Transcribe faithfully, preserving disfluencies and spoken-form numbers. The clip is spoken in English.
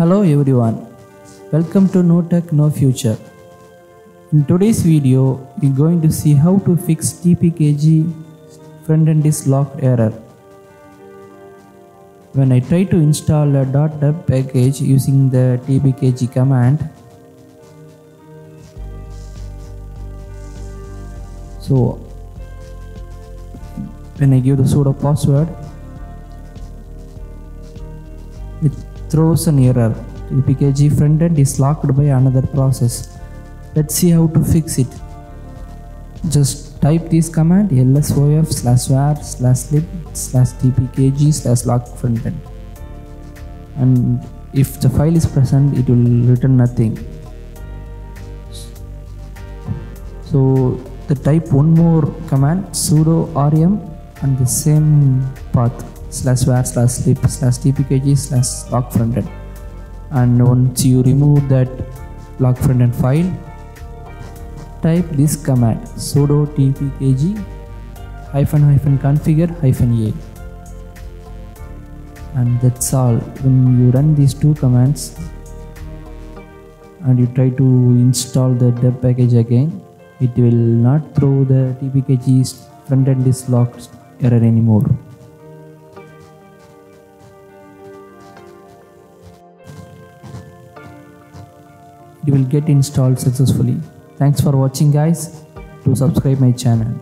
Hello everyone, welcome to No Tech No Future. In today's video, we're going to see how to fix D P K G frontend is locked error. When I try to install a .deb package using the dpkg command, so when I give the sudo password, it throws an error. dpkg frontend is locked by another process. Let's see how to fix it. Just type this command lsof slash var slash lib slash dpkg slash lock frontend, and if the file is present, it will return nothing. So the type one more command sudo rm and the same path slash var slash lib slash dpkg slash lock frontend, and once you remove that lock frontend file, type this command sudo dpkg hyphen hyphen configure hyphen a, and that's all. When you run these two commands and you try to install the deb package again, it will not throw the dpkg's frontend is locked error anymore. It will get installed successfully. Thanks for watching guys. Do subscribe my channel.